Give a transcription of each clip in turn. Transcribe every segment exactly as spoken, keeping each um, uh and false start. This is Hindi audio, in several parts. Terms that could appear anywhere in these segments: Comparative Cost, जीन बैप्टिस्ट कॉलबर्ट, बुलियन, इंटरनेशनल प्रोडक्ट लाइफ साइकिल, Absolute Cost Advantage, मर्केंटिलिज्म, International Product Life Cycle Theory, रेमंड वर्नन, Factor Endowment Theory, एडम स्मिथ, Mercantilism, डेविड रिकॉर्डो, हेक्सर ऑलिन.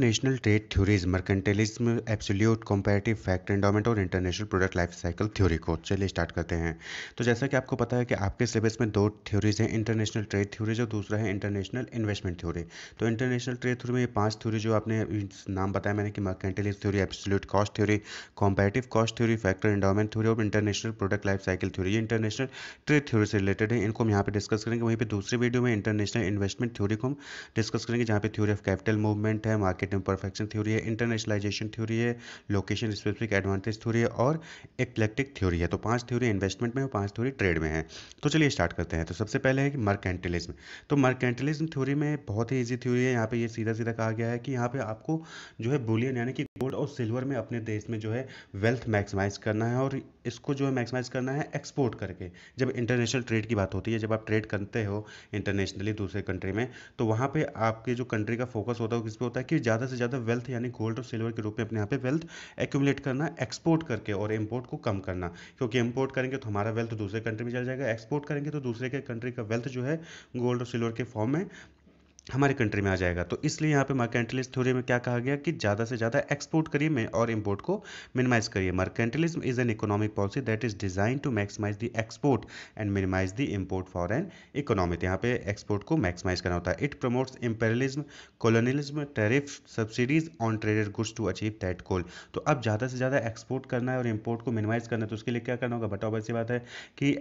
National trade theories mercantilism, absolute, comparative, factor endowment और इंटरनेशनल प्रोडक्ट लाइफ साइकिल theory को चलिए स्टार्ट करते हैं। तो जैसा कि आपको पता है कि आपके सिलेबस में दो थ्योरीज हैं, इंटरनेशनल ट्रेड थ्योरीज और दूसरा है इंटरनेशनल इन्वेस्टमेंट थ्योरी। तो इंटरनेशनल ट्रेड थ्योरी में ये पांच थ्योरी जो आपने नाम बताया मैंने कि mercantilism theory, absolute cost theory, comparative cost theory, factor endowment theory और इंटरनेशनल प्रोडक्ट लाइफ साइकिल theory, ये इंटरनेशनल ट्रेड थ्योरी से रिलेटेड है। इनको हम यहाँ पे डिस्कस करेंगे। वहीं पर दूसरे वीडियो में इंटरनेशनल इन्वेस्टमेंट थ्योरी को हम डिस्कस करेंगे, जहाँ पे थ्योरी ऑफ कैपिटल मूवमेंट है, मार्केट परफेक्शन थ्योरी है, इंटरनेशनलाइजेशन थ्योरी है, लोकेशन स्पेसिफिक एडवांटेज थ्योरी है और इक्लेक्टिक थ्योरी है। तो पांच थ्योरी इन्वेस्टमेंट में और पांच थ्योरी ट्रेड में है। तो चलिए स्टार्ट करते हैं। तो सबसे पहले है कि मर्केंटिलिज्म। तो मर्केंटिलिज्म थ्योरी में बहुत ही इजी थ्योरी है। यहाँ पे ये सीधा सीधा कहा गया है कि यहाँ पे आपको जो है बुलियन यानी कि गोल्ड और सिल्वर में अपने देश में जो है वेल्थ मैक्सिमाइज करना है और इसको जो है मैक्सिमाइज करना है एक्सपोर्ट करके। जब इंटरनेशनल ट्रेड की बात होती है, जब आप ट्रेड करते हो इंटरनेशनली दूसरे कंट्री में, तो वहाँ पे आपके जो कंट्री का फोकस होता है किस पे होता है कि ज़्यादा से ज़्यादा वेल्थ यानी गोल्ड और सिल्वर के रूप में अपने यहाँ पे वेल्थ एक्यूमुलेट करना, एक्सपोर्ट करके, और इम्पोर्ट को कम करना। क्योंकि इम्पोर्ट करेंगे तो हमारा वेल्थ दूसरे कंट्री में चला जाएगा, एक्सपोर्ट करेंगे तो दूसरे के कंट्री का वेल्थ जो है गोल्ड और सिल्वर के फॉर्म में हमारे कंट्री में आ जाएगा। तो इसलिए यहाँ पे मर्केंटिलिज्म थ्योरी में क्या कहा गया कि ज़्यादा से ज़्यादा एक्सपोर्ट करिए में और इम्पोर्ट को मिनिमाइज करिए। मर्केंटिलिज्म is an economic policy that is design to maximise the export and minimise the import for an economy. यहाँ पे एक्सपोर्ट को मैक्सिमाइज करना होता है। It promotes imperialism, colonialism, tariff, subsidies on traded goods to achieve that goal. तो अब ज़्यादा से ज़्यादा एक्सपोर्ट करना है और इम्पोर्ट को मिनिमाइज करना है, तो उसके लिए क्या करना होगा? बताओ, ऐसी बात है कि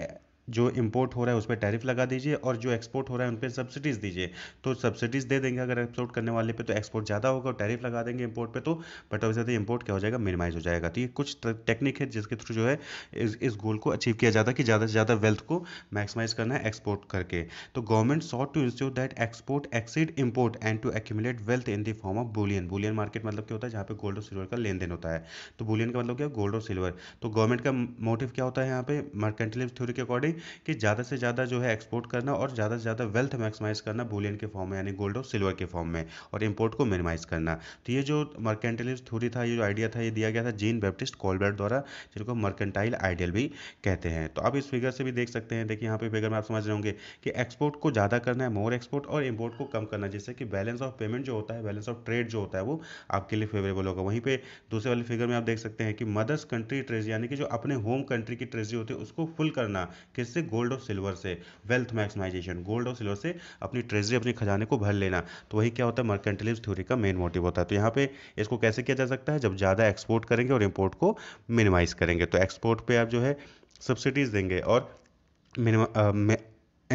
जो इंपोर्ट हो रहा है उस पर टैरिफ लगा दीजिए और जो एक्सपोर्ट हो रहा है उन पर सब्सिडीज़ दीजिए। तो सब्सिडीज़ दे देंगे अगर एक्सपोर्ट करने वाले पे, तो एक्सपोर्ट ज़्यादा होगा और टैरिफ लगा देंगे इंपोर्ट पे, तो बट ऑफ ज़्यादा इंपोर्ट क्या हो जाएगा? मिनिमाइज हो जाएगा। तो ये कुछ टेक्निक है जिसके थ्रू जो है इस, इस गोल को अचीव किया जाता है कि ज़्यादा से ज़्यादा वेल्थ को मैक्सिमाइज करना है एक्सपोर्ट करके। तो government sought to ensure that export exceed import and to accumulate wealth in the form of बुलियन। बुलियन market मतलब क्या होता है? जहाँ पे गोल्ड और सिल्वर का लेन देन होता है। तो बुलियन का मतलब क्या? गोल्ड और सिल्वर। तो गवर्नमेंट का मोटिव क्या होता है यहाँ पे मर्केंटिलिज्म थ्योरी के अकॉर्डिंग कि ज़्यादा से ज़्यादा जो है एक्सपोर्ट करना और ज़्यादा से ज़्यादा वेल्थ मैक्सिमाइज करना बुलियन के फॉर्म में यानी गोल्ड और सिल्वर के फॉर्म में, और इंपोर्ट को मिनिमाइज करना। तो ये जो मर्केंटिलिज्म थ्योरी था, ये जो आइडिया था, ये दिया गया था जीन बैप्टिस्ट कॉलबर्ट द्वारा, जिनको मर्केंटाइल आइडियल भी कहते हैं। तो आप इस फिगर से भी देख सकते हैं। देखिए यहाँ पे फिगर में आप समझ रहे होंगे कि एक्सपोर्ट को ज़्यादा करना है, मोर एक्सपोर्ट, और इम्पोर्ट को कम करना, जिससे कि बैलेंस ऑफ पेमेंट जो होता है, बैलेंस ऑफ ट्रेड जो होता है, वो आपके लिए फेवरेबल होगा। वहीं पर दूसरे वाले फिगर में आप देख सकते हैं कि मदर्स कंट्री ट्रेजरी यानी कि जो अपने होम कंट्री की ट्रेजरी होती है उसको फुल करना, किससे? गोल्ड और सिल्वर से। वेल्थ मैक्सिमाइजेशन, गोल्ड और सिल्वर से अपनी ट्रेजरी, अपने खजाने को भर लेना। तो वही क्या होता है मर्केंटिलिज्म थ्योरी का मेन मोटिव होता है। तो यहाँ पे इसको कैसे किया जा सकता है? जब ज़्यादा एक्सपोर्ट करेंगे और इंपोर्ट को मिनिमाइज करेंगे। तो एक्सपोर्ट पे आप जो है सब्सिडीज देंगे और मिनिमम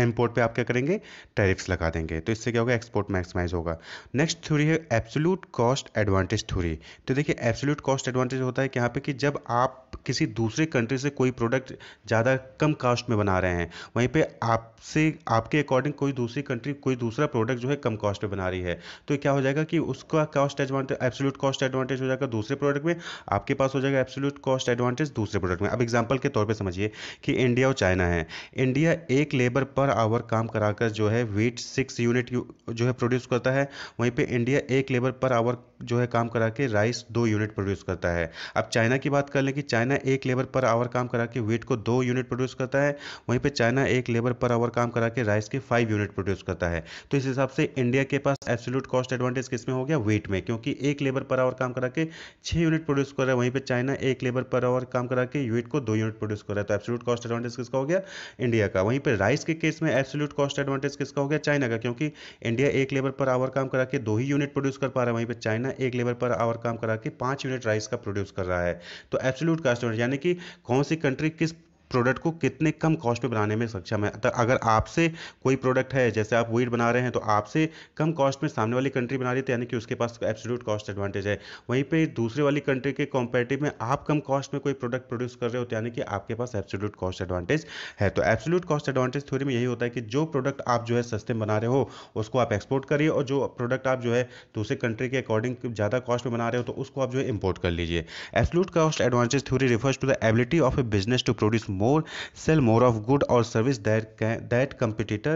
इम्पोर्ट पे आप क्या करेंगे? टैरिफ्स लगा देंगे। तो इससे क्या होगा? एक्सपोर्ट मैक्सिमाइज होगा। नेक्स्ट थ्योरी है एब्सोल्यूट कॉस्ट एडवांटेज थ्योरी। तो देखिए एब्सोल्यूट कॉस्ट एडवांटेज होता है कि यहाँ पे कि जब आप किसी दूसरे कंट्री से कोई प्रोडक्ट ज़्यादा कम कास्ट में बना रहे हैं, वहीं पे आपसे आपके अकॉर्डिंग कोई दूसरी कंट्री कोई दूसरा प्रोडक्ट जो है कम कॉस्ट में बना रही है, तो क्या हो जाएगा कि उसका cost advantage, absolute cost advantage हो जाएगा दूसरे प्रोडक्ट में, आपके पास हो जाएगा एब्सोल्यूट कॉस्ट एडवांटेज दूसरे प्रोडक्ट में। अब एग्जाम्पल के तौर पर समझिए कि इंडिया और चाइना है। इंडिया एक लेबर पर आवर काम कराकर जो है वीट सिक्स यूनिट जो है प्रोड्यूस करता है, वहीं पे इंडिया एक लेबर पर आवर जो है काम करा के राइस दो यूनिट प्रोड्यूस करता है। अब चाइना की बात कर लें कि चाइना एक लेबर पर आवर काम करा के वीट को दो यूनिट प्रोड्यूस करता है, वहीं पे चाइना एक लेबर पर आवर काम करा के राइस के फाइव यूनिट प्रोड्यूस करता है। तो इस हिसाब से इंडिया के पास एब्सोल्यूट कॉस्ट एडवांटेज किस में हो गया? वीट में, क्योंकि एक लेबर पर आवर काम करा के छः यूनिट प्रोड्यूस कर रहा है, वहीं पर चाइना एक लेबर पर आवर काम करा के वीट को दो यूनिट प्रोड्यूस कर रहा है। तो एब्सोल्यूट कॉस्ट एडवांटेज किसका हो गया? इंडिया का। वहीं पर राइस के केस में एब्सोल्यूट कॉस्ट एडवांटेज किसका हो गया? चाइना का, क्योंकि इंडिया एक लेबर पर आवर काम करा के दो ही यूनिट प्रोड्यूस कर पा रहा है, वहीं पर चाइना एक लेबर पर आवर काम करा के पाँच यूनिट राइस का प्रोड्यूस कर रहा है। तो एब्सोल्यूट कॉस्ट यानी कि कौन सी कंट्री किस प्रोडक्ट को कितने कम कॉस्ट में बनाने में सक्षम है। तो अगर आपसे कोई प्रोडक्ट है, जैसे आप वीट बना रहे हैं, तो आपसे कम कॉस्ट में सामने वाली कंट्री बना रही है, यानी कि उसके पास एब्सोल्यूट कॉस्ट एडवांटेज है। वहीं पे दूसरे वाली कंट्री के कॉम्पेटिव में आप कम कॉस्ट में कोई प्रोडक्ट प्रोड्यूस कर रहे हो, तो यानी कि आपके पास एब्सोल्यूट कॉस्ट एडवांटेज है। तो एब्सोल्यूट कॉस्ट एडवांटेज थ्योरी में यही होता है कि जो प्रोडक्ट आप जो है सस्ते में बना रहे हो उसको आप एक्सपोर्ट करिए, और जो प्रोडक्ट आप जो है दूसरे कंट्री के अकॉर्डिंग ज़्यादा कॉस्ट में बना रहे हो तो उसको आप जो है इम्पोर्ट कर लीजिए। Absolute cost advantage theory refers to the ability of a business to produce more, sell more of good or service that can, that competitor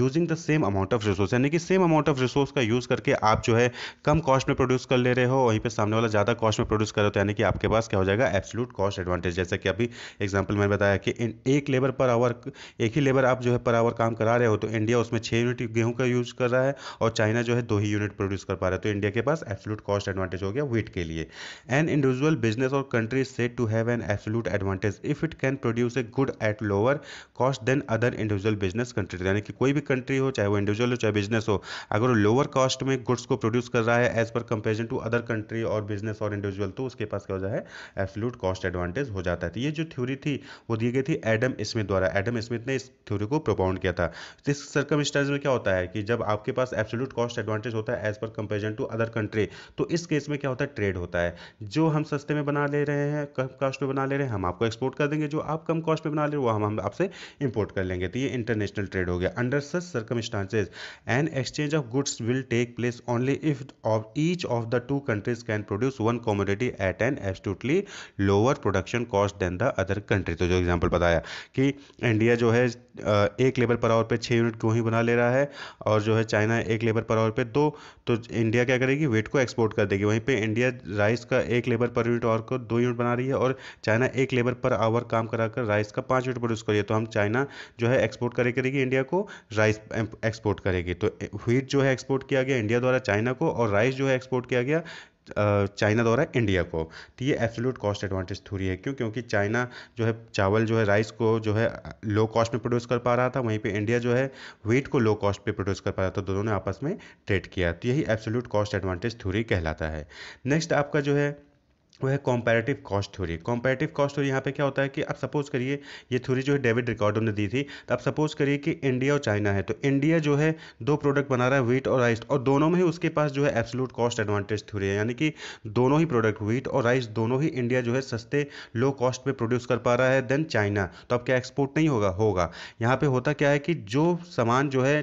using the same amount of resource. यानी कि same amount of resource का यूज़ करके आप जो है कम कॉस्ट में प्रोड्यूस कर ले रहे हो, वहीं पे सामने वाला ज़्यादा कॉस्ट में प्रोड्यूस कर रहे हो, तो यानी कि आपके पास क्या हो जाएगा एब्सोल्यूट कॉस्ट एडवांटेज। जैसे कि अभी एग्जाम्पल मैंने बताया कि एक लेबर पर आवर, एक ही लेबर आप जो है पर आवर काम करा रहे हो, तो इंडिया उसमें छः यूनिट गेहूँ का यूज़ कर रहा है और चाइना जो है दो ही यूनिट प्रोड्यूस कर पा रहा है, तो इंडिया के पास एब्सोल्यूट कॉस्ट एडवांटेज हो गया व्हीट के लिए। एन इंडिविजुअल बिजनेस और country is said to have an absolute advantage if it can produce a good at lower cost than other individual business country. यानी कि कोई भी कंट्री हो, चाहे वो इंडिविजुअल हो चाहे बिजनेस हो, अगर लोअर कॉस्ट में गुड्स को प्रोड्यूस कर रहा है as per comparison to other country और बिजनेस और इंडिविजुअल, तो उसके पास क्या हो जाए एब्सोल्यूट कॉस्ट एडवांटेज हो जाता है। तो ये जो थ्योरी थी वो दी गई थी एडम स्मिथ द्वारा। एडम स्मिथ ने इस थ्योरी को प्रोपाउंड किया था। इस सर्कमस्टेंस में क्या होता है कि जब आपके पास एब्सोल्यूट कॉस्ट एडवांटेज होता है as per comparison to other country, तो इस केस में क्या होता है ट्रेड होता है। जो हम सस्ते में बना ले रहे हैं, कम कॉस्ट में बना ले रहे हैं, हम आपको एक्सपोर्ट कर देंगे, जो आप कम कॉस्ट में बना ले रहे हो हम हम आपसे इंपोर्ट कर लेंगे, तो ये इंटरनेशनल ट्रेड हो गया। Under such circumstances an exchange of goods will take place only if of each of the two countries can produce one commodity at an absolutely lower production cost than the other country. तो जो एग्जाम्पल बताया कि इंडिया जो है एक लेबर पर आवर पे छः यूनिट को ही बना ले रहा है और जो है चाइना एक लेबर पर आवर पे दो, तो इंडिया क्या करेगी वेट को एक्सपोर्ट कर देगी। वहीं पे इंडिया राइस का एक लेबर पर यूनिट और को दो यूनिट बना रही है और चाइना एक लेबर पर आवर काम कराकर राइस का पाँच यूनिट प्रोड्यूस कर रही है, तो हम चाइना जो है एक्सपोर्ट करे करेगी इंडिया को, राइस एक्सपोर्ट करेगी। तो व्हीट जो है एक्सपोर्ट किया गया इंडिया द्वारा चाइना को और राइस जो है एक्सपोर्ट किया गया चाइना द्वारा इंडिया को। तो ये एब्सोल्यूट कॉस्ट एडवांटेज थ्योरी है। क्यों? क्योंकि चाइना जो है चावल जो है राइस को जो है लो कॉस्ट में प्रोड्यूस कर पा रहा था, वहीं पे इंडिया जो है व्हीट को लो कॉस्ट पे प्रोड्यूस कर पा रहा था, दोनों ने आपस में ट्रेड किया। तो यही एब्सोल्यूट कॉस्ट एडवांटेज थ्योरी कहलाता है। नेक्स्ट आपका जो है वो है comparative cost theory. Comparative cost theory यहाँ पे क्या होता है कि अब सपोज करिए ये थ्योरी जो है डेविड रिकॉर्डो ने दी थी, तो अब सपोज करिए कि इंडिया और चाइना है, तो इंडिया जो है दो प्रोडक्ट बना रहा है व्हीट और राइस, और दोनों में ही उसके पास जो है एब्सोल्यूट कॉस्ट एडवांटेज थ्योरी है, यानी कि दोनों ही प्रोडक्ट व्हीट और राइस दोनों ही इंडिया जो है सस्ते लो कॉस्ट में प्रोड्यूस कर पा रहा है देन चाइना, तो अब क्या एक्सपोर्ट नहीं होगा? होगा। यहाँ पर होता क्या है कि जो सामान जो है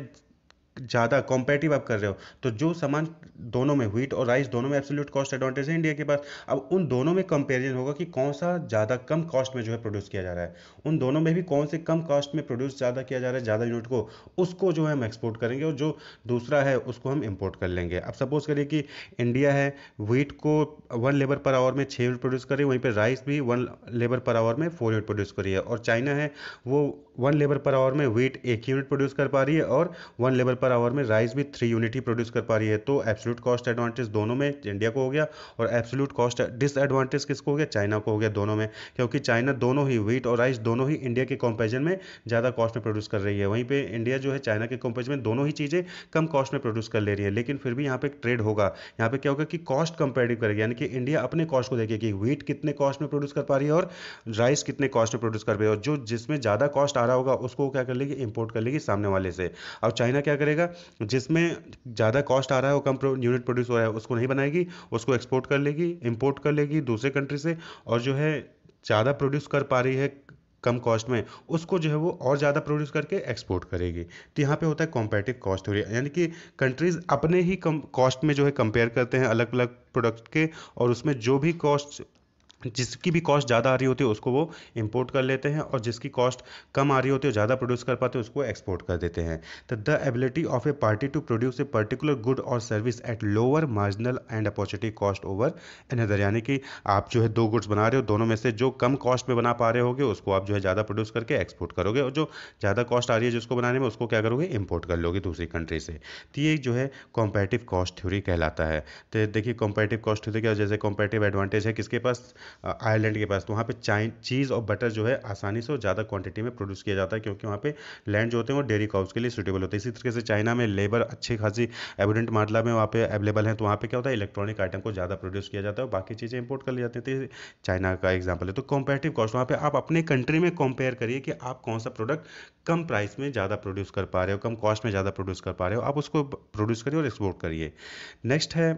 ज़्यादा कॉम्पेटिटिव आप कर रहे हो, तो जो सामान दोनों में व्हीट और राइस दोनों में एब्सोल्यूट कॉस्ट एडवांटेज है इंडिया के पास, अब उन दोनों में कंपैरिजन होगा कि कौन सा ज़्यादा कम कॉस्ट में जो है प्रोड्यूस किया जा रहा है, उन दोनों में भी कौन से कम कॉस्ट में प्रोड्यूस ज़्यादा किया जा रहा है ज़्यादा यूनिट को, उसको जो है हम एक्सपोर्ट करेंगे और जो दूसरा है उसको हम इम्पोर्ट कर लेंगे। अब सपोज करिए कि इंडिया है व्हीट को वन लेबर पर आवर में छः यूनिट प्रोड्यूस कर रही है, वहीं पर राइस भी वन लेबर पर आवर में फोर यूनिट प्रोड्यूस कर रही है, और चाइना है वो वन लेबर पर आवर में व्हीट एक यूनिट प्रोड्यूस कर पा रही है और वन लेबर पर आवर में राइस भी थ्री यूनिट ही प्रोड्यूस कर पा रही है। तो एब्सोल्यूट कॉस्ट एडवांटेज दोनों में इंडिया को हो गया और एब्सोल्यूट कॉस्ट डिसएडवांटेज किसको हो गया? चाइना को हो गया दोनों में, क्योंकि चाइना दोनों ही व्हीट और राइस दोनों ही इंडिया के कंपैरिजन में ज़्यादा कॉस्ट में प्रोड्यूस कर रही है, वहीं पर इंडिया जो है चाइना के कंपैरिजन में दोनों ही चीज़ें कम कॉस्ट में प्रोड्यूस कर ले रही है। लेकिन फिर भी यहाँ पर ट्रेड होगा, यहाँ पर क्या होगा कि कॉस्ट कंपेरेटिव करेगी, यानी कि इंडिया अपने कॉस्ट को देखेगी कि व्हीट कितने कॉस्ट में प्रोड्यूस कर पा रही है और राइस कितने कॉस्ट में प्रोड्यूस कर रही है, और जो जिसमें ज़्यादा कॉस्ट आ रहा होगा उसको क्या कर लेगी इंपोर्ट कर लेगी सामने वाले से। अब चाइना क्या करेगा? जिसमें ज़्यादा कॉस्ट आ रहा है और कम यूनिट प्रोड्यूस हो रहा है उसको नहीं बनाएगी, उसको एक्सपोर्ट कर लेगी, इंपोर्ट कर लेगी दूसरे कंट्री से, और जो है ज़्यादा प्रोड्यूस कर पा रही है कम कॉस्ट में उसको जो है वो और ज़्यादा प्रोड्यूस करके एक्सपोर्ट करेगी। तो यहाँ पे होता है कॉम्पेटिटिव कॉस्ट थ्योरी, यानी कि कंट्रीज़ अपने ही कम कॉस्ट में जो है कंपेयर करते हैं अलग अलग प्रोडक्ट के, और उसमें जो भी कॉस्ट जिसकी भी कॉस्ट ज़्यादा आ रही होती है उसको वो इंपोर्ट कर लेते हैं, और जिसकी कॉस्ट कम आ रही होती है ज़्यादा प्रोड्यूस कर पाते हैं उसको एक्सपोर्ट कर देते हैं। तो the ability of a party to produce a particular good और service at lower marginal and opportunity cost over another, यानी कि आप जो है दो गुड्स बना रहे हो, दोनों में से जो कम कॉस्ट में बना पा रहे होगे उसको आप जो है ज़्यादा प्रोड्यूस करके एक्सपोर्ट करोगे, और जो ज़्यादा कॉस्ट आ रही है जिसको बनाने में उसको क्या करोगे इम्पोर्ट कर लोगे दूसरी कंट्री से। तो ये जो है कॉम्पेटिटिव कॉस्ट थ्योरी कहलाता है। तो देखिए कॉम्पेटिटिव कॉस्ट थ्योरी क्या, जैसे कॉम्पेटिटिव एडवांटेज है किसके पास? आयरलैंड के पास। तो वहाँ पे चाइन चीज़ और बटर जो है आसानी से और ज़्यादा क्वांटिटी में प्रोड्यूस किया जाता है, क्योंकि वहाँ पे लैंड जो होते हैं वो डेयरी काउस के लिए सूटेबल होते हैं। इसी तरीके से चाइना में लेबर अच्छी खासी एबंडेंट मात्रा में वहाँ पे अवेलेबल है, तो वहाँ पे क्या होता है इलेक्ट्रॉनिक आइटम को ज़्यादा प्रोड्यूस किया जाता है और बाकी चीज़ें इंपोर्ट कर ली जाती है। तो चाइना का एग्जाम्पल है। तो कॉम्पेटिटिव कॉस्ट वहाँ पर आप अपने कंट्री में कंपेयर करिए कि आप कौन सा प्रोडक्ट कम प्राइस में ज़्यादा प्रोड्यूस कर पा रहे हो, कम कॉस्ट में ज़्यादा प्रोड्यूस कर पा रहे हो, आप उसको प्रोड्यूस करिए और एक्सपोर्ट करिए। नेक्स्ट है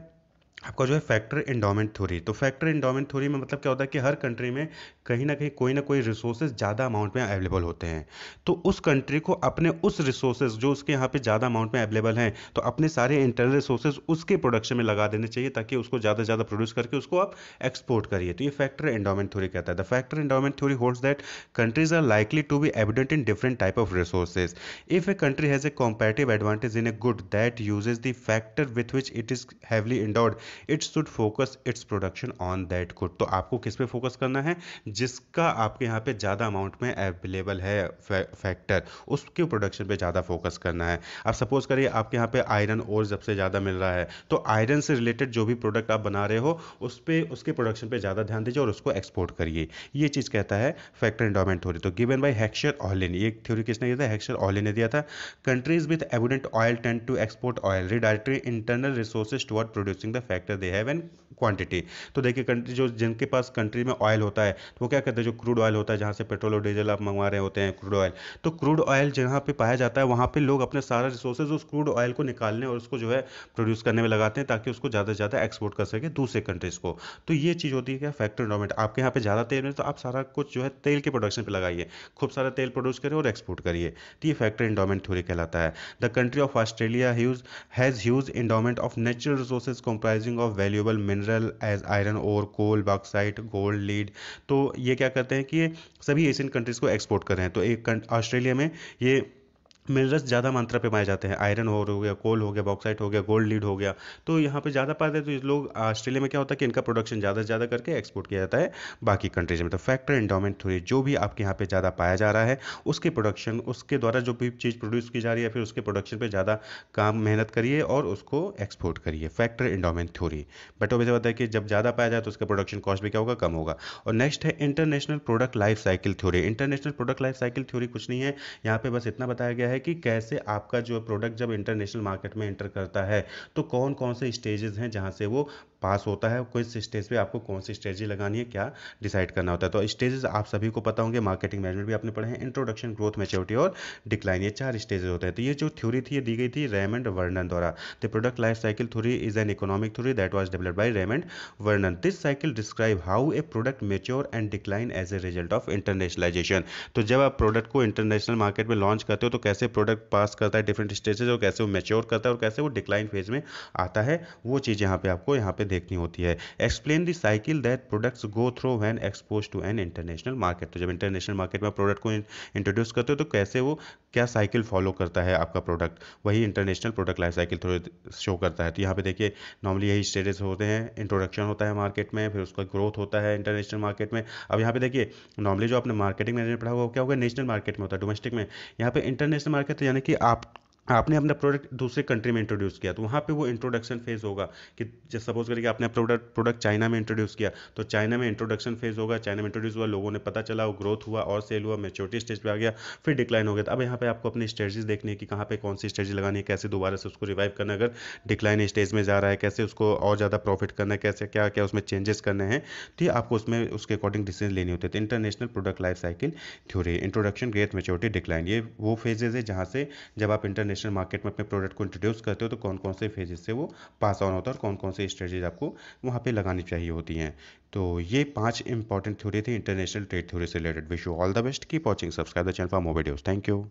आपका जो है फैक्टर एंडोमेंट थ्योरी। तो फैक्टर एंडोमेंट थ्योरी में मतलब क्या होता है कि हर कंट्री में कहीं ना कहीं कोई ना कोई रिसोर्सेज ज़्यादा अमाउंट में अवेलेबल होते हैं, तो उस कंट्री को अपने उस रिसोर्सेज जो उसके यहाँ पे ज़्यादा अमाउंट में अवेलेबल हैं तो अपने सारे इंटरनल रिसोर्सेज उसके प्रोडक्शन में लगा देने चाहिए ताकि उसको ज़्यादा से ज़्यादा प्रोड्यूस करके उसको आप एक्सपोर्ट करिए। तो ये फैक्टर एंडोमेंट थ्योरी कहता है। The factor endowment theory holds that countries are likely to be evident in different type of resources. If a country has a comparative advantage in a good that uses the factor with which it is heavily endowed it should focus its production on that good. तो आपको किस पे फोकस करना है? जिसका आपके यहाँ पे ज़्यादा अमाउंट में अवेलेबल है फैक्टर, उसके प्रोडक्शन पे ज़्यादा फोकस करना है। अब सपोज करिए आपके यहाँ पे आयरन और सबसे ज़्यादा मिल रहा है, तो आयरन से रिलेटेड जो भी प्रोडक्ट आप बना रहे हो उस पर उसके प्रोडक्शन पे ज़्यादा ध्यान दीजिए और उसको एक्सपोर्ट करिए। ये चीज़ कहता है फैक्टर एंडोमेंट थ्योरी। तो गिवन बाई हेक्सर ऑलिन, ये थ्योरी किसने दिया था? हेक्सर ऑलिन ने दिया था। Countries with evident oil tend to export oil redirecting internal resources toward producing the factor they have and quantity. तो देखिए कंट्री जो जिनके पास कंट्री में ऑयल होता है तो वो क्या करते हैं, जो क्रूड ऑयल होता है जहाँ से पेट्रोल और डीजल आप मंगवा रहे होते हैं क्रूड ऑयल, तो क्रूड ऑयल जहाँ पे पाया जाता है वहाँ पे लोग अपने सारा रिसोर्सेज उस क्रूड ऑयल को निकालने और उसको जो है प्रोड्यूस करने में लगाते हैं ताकि उसको ज़्यादा से ज़्यादा एक्सपोर्ट कर सके दूसरे कंट्रीज़ को। तो ये चीज़ होती है क्या, फैक्टर एंडोमेंट। आपके यहाँ पे ज़्यादा तेल है तो आप सारा कुछ जो है तेल के प्रोडक्शन पर लगाइए, खूब सारा तेल प्रोड्यूस करिए और एक्सपोर्ट करिए। तो ये फैक्टर एंडोमेंट थ्योरी कहलाता है। The country of Australia has huge endowment of natural resources comprising of valuable mineral as iron ore coal bauxite gold lead. तो ये क्या करते हैं कि ये सभी एशियन कंट्रीज़ को एक्सपोर्ट कर रहे हैं। तो एक ऑस्ट्रेलिया में ये मिनरल्स ज़्यादा मात्रा पे पाए जाते हैं, आयरन ओर हो गया, कोल हो गया, बॉक्साइट हो गया, गोल्ड लीड हो गया, तो यहाँ पे ज़्यादा पाते हैं। तो लोग ऑस्ट्रेलिया में क्या होता है कि इनका प्रोडक्शन ज़्यादा से ज़्यादा करके एक्सपोर्ट किया जाता है बाकी कंट्रीज में। तो फैक्टर एंडोमेंट थ्योरी, जो भी आपके यहाँ पे ज़्यादा पाया जा रहा है उसके प्रोडक्शन, उसके द्वारा जो भी चीज़ प्रोड्यूस की जा रही है फिर उसके प्रोडक्शन पर ज़्यादा काम मेहनत करिए और उसको एक्सपोर्ट करिए, फैक्टर एंडोमेंट थ्योरी। बट वैसे बताया कि जब ज़्यादा पाया जाए तो उसका प्रोडक्शन कॉस्ट भी क्या होगा, कम होगा। और नेक्स्ट है इंटरनेशनल प्रोडक्ट लाइफ साइकिल theory. इंटरनेशनल प्रोडक्ट लाइफ साइकिल theory कुछ नहीं है, यहाँ पर बस इतना बताया गया है कि कैसे आपका जो प्रोडक्ट जब इंटरनेशनल मार्केट में एंटर करता है तो कौन कौन से स्टेजेस हैं जहां से वो पास होता है, किस स्टेज पे आपको कौन सी स्ट्रेटजी लगानी है, क्या डिसाइड करना होता है। तो स्टेजेस आप सभी को पता होंगे, मार्केटिंग मैनेजमेंट भी आपने पढ़े हैं, इंट्रोडक्शन, ग्रोथ, मैच्योरिटी और डिक्लाइन, ये चार स्टेजेस होते हैं। तो ये जो थ्योरी थी ये दी गई थी रेमंड वर्नन द्वारा। The product life cycle theory is an economic theory that was developed by रेमंड वर्नन। This cycle describe how a product mature and decline as a result of internationalisation. तो जब आप प्रोडक्ट को इंटरनेशनल मार्केट में लॉन्च करते हो तो कैसे प्रोडक्ट पास करता है डिफरेंट स्टेजेस और कैसे वो मैच्योर करता है और कैसे वो डिक्लाइन फेज में आता है, वो चीज़ यहाँ पे आपको यहाँ पे देखनी होती है। Explain the cycle that products go through when expose to an international market. तो जब इंटरनेशनल मार्केट में प्रोडक्ट को इंट्रोड्यूस करते हो तो कैसे वो क्या साइकिल फॉलो करता है आपका प्रोडक्ट, वही इंटरनेशनल प्रोडक्ट लाइफ साइकिल थोड़ी शो करता है। तो यहाँ पे देखिए नॉर्मली यही स्टेजेस होते हैं, इंट्रोडक्शन होता है मार्केट में, फिर उसका ग्रोथ होता है इंटरनेशनल मार्केट में। अब यहाँ पे देखिए नॉर्मली जो आपने मार्केटिंग मैनेजमेंट पढ़ा हुआ क्या होगा, नेशनल मार्केट में होता है, डोमेस्टिक में। यहाँ पे इंटरनेशनल मार्केट यानी कि आप आपने अपना प्रोडक्ट दूसरे कंट्री में इंट्रोड्यूस किया तो वहाँ पे वो इंट्रोडक्शन फेज़ होगा कि जैसे सपोज करिए आपने प्रोडक्ट प्रोडक्ट चाइना में इंट्रोड्यूस किया तो चाइना में इंट्रोडक्शन फेज़ होगा, चाइना में इंट्रोड्यूस हुआ, लोगों ने पता चला, वो ग्रोथ हुआ और सेल हुआ, मैच्योरिटी स्टेज पे आ गया, फिर डिक्लाइन हो गया। तो अब यहाँ पे आपको अपनी स्ट्रेटजीज देखनी है कि कहाँ पे कौन सी स्ट्रेटजी लगानी है, कैसे दोबारा से उसको रिवाइव करना, अगर डिक्लाइन स्टेज में जा रहा है कैसे उसको और ज़्यादा प्रॉफिट करना है, कैसे क्या क्या उसमें चेंजेस करने हैं, तो आपको उसमें उसके अकॉर्डिंग डिसीजन लेने होते हैं। इंटरनेशनल प्रोडक्ट लाइफ साइकिल theory, introduction, growth, maturity, decline, ये वो फेजेज है जहाँ से जब आप इंटरनेशनल नेशनल मार्केट में अपने प्रोडक्ट को इंट्रोड्यूस करते हो तो कौन कौन से फेजेस से वो पास ऑन होता है और कौन कौन से स्ट्रेटजीज आपको वहाँ पे लगानी चाहिए होती हैं। तो ये पांच इंपॉर्टेंट थ्योरी थी इंटरनेशनल ट्रेड थ्योरी से related. Wish you all the best, keep watching, subscribe the channel for more videos. Thank you.